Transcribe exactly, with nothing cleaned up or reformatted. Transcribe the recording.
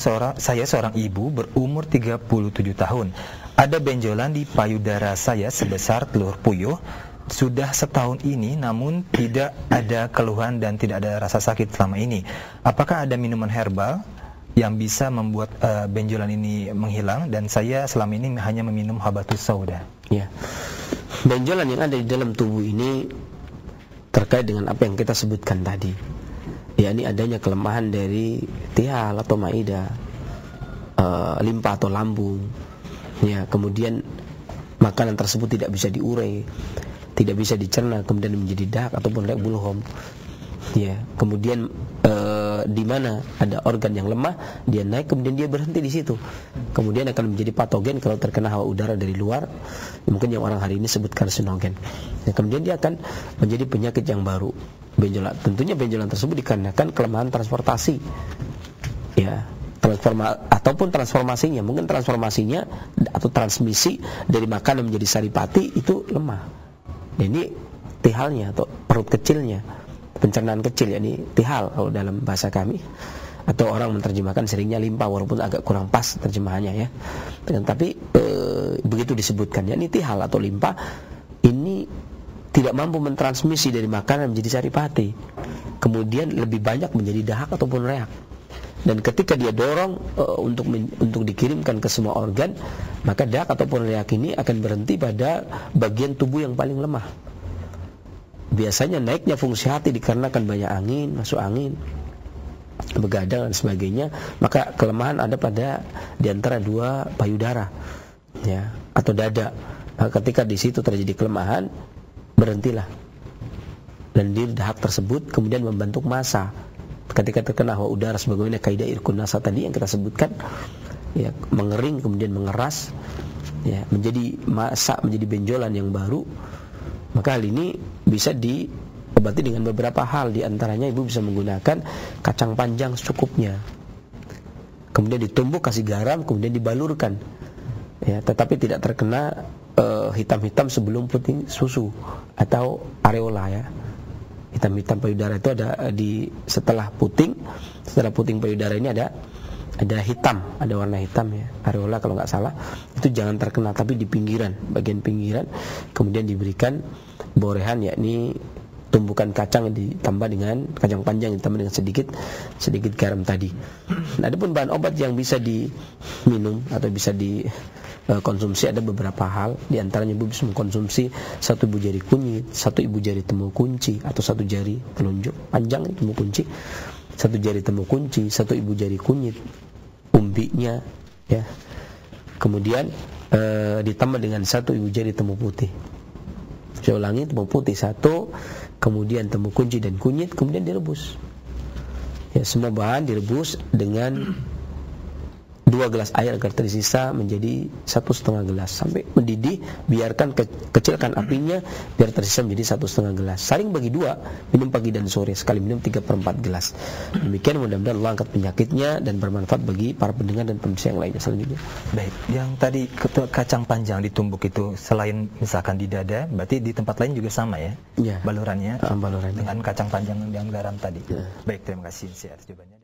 seorang, saya seorang ibu berumur tiga puluh tujuh tahun. Ada benjolan di payudara saya sebesar telur puyuh. Sudah setahun ini namun tidak ada keluhan dan tidak ada rasa sakit selama ini. Apakah ada minuman herbal yang bisa membuat uh, benjolan ini menghilang? Dan saya selama ini hanya meminum habbatussauda. Ya. Benjolan yang ada di dalam tubuh ini terkait dengan apa yang kita sebutkan tadi, yakni adanya kelemahan dari tihal atau maida, uh, limpa atau lambung, ya, kemudian makanan tersebut tidak bisa diurai, tidak bisa dicerna, kemudian menjadi dahak ataupun bulhom, ya, kemudian uh, di mana ada organ yang lemah, dia naik kemudian dia berhenti di situ, kemudian akan menjadi patogen kalau terkena hawa udara dari luar, mungkin yang orang hari ini sebut karsinogen, ya, kemudian dia akan menjadi penyakit yang baru. Benjolan, tentunya benjolan tersebut dikarenakan kelemahan transportasi, ya, transforma ataupun transformasinya, mungkin transformasinya atau transmisi dari makanan menjadi saripati itu lemah. Ini tihalnya atau perut kecilnya, pencernaan kecil, ya, ini tihal kalau dalam bahasa kami, atau orang menerjemahkan seringnya limpa, walaupun agak kurang pas terjemahannya, ya, tapi e, begitu disebutkan, ya, ini tihal atau limpa ini tidak mampu mentransmisi dari makanan menjadi saripati, kemudian lebih banyak menjadi dahak ataupun reak. Dan ketika dia dorong e, untuk untuk dikirimkan ke semua organ, maka dahak ataupun reak ini akan berhenti pada bagian tubuh yang paling lemah. Biasanya naiknya fungsi hati dikarenakan banyak angin, masuk angin, begadang dan sebagainya, maka kelemahan ada pada di antara dua payudara, ya, atau dada. Maka ketika di situ terjadi kelemahan, berhentilah, dan di dahak tersebut kemudian membentuk massa. Ketika terkena hawa udara sebagaimana kaidah irkun nasa tadi yang kita sebutkan, ya, mengering kemudian mengeras, ya, menjadi massa, menjadi benjolan yang baru. Maka hal ini bisa diobati dengan beberapa hal, diantaranya ibu bisa menggunakan kacang panjang secukupnya, kemudian ditumbuk kasih garam, kemudian dibalurkan, ya, tetapi tidak terkena hitam-hitam sebelum putih susu atau areola, ya. Hitam-hitam payudara itu ada di setelah puting, setelah puting payudara ini ada ada hitam, ada warna hitam, ya, areola kalau nggak salah. Itu jangan terkena, tapi di pinggiran, bagian pinggiran, kemudian diberikan borehan, yakni tumbukan kacang ditambah dengan kacang panjang ditambah dengan sedikit sedikit garam tadi. Nah, ada pun bahan obat yang bisa diminum atau bisa di konsumsi, ada beberapa hal, diantaranya ibu bisa mengkonsumsi satu ibu jari kunyit, satu ibu jari temu kunci, atau satu jari telunjuk panjang temu kunci, satu jari temu kunci, satu ibu jari kunyit, umbinya, ya, kemudian e, ditambah dengan satu ibu jari temu putih. Saya ulangi, temu putih satu, kemudian temu kunci dan kunyit, kemudian direbus, ya, semua bahan direbus dengan dua gelas air agar tersisa menjadi satu setengah gelas, sampai mendidih, biarkan ke, kecilkan apinya biar tersisa menjadi satu setengah gelas. Saring bagi dua, minum pagi dan sore, sekali minum tiga per empat gelas. Demikian, mudah-mudahan Allah angkat penyakitnya dan bermanfaat bagi para pendengar dan pemirsa yang lainnya. Selanjutnya, baik, yang tadi kacang panjang ditumbuk itu, selain misalkan di dada, berarti di tempat lain juga sama, ya, ya. Balurannya, um, balurannya dengan kacang panjang dan garam tadi, ya. Baik, terima kasih atas jawabannya.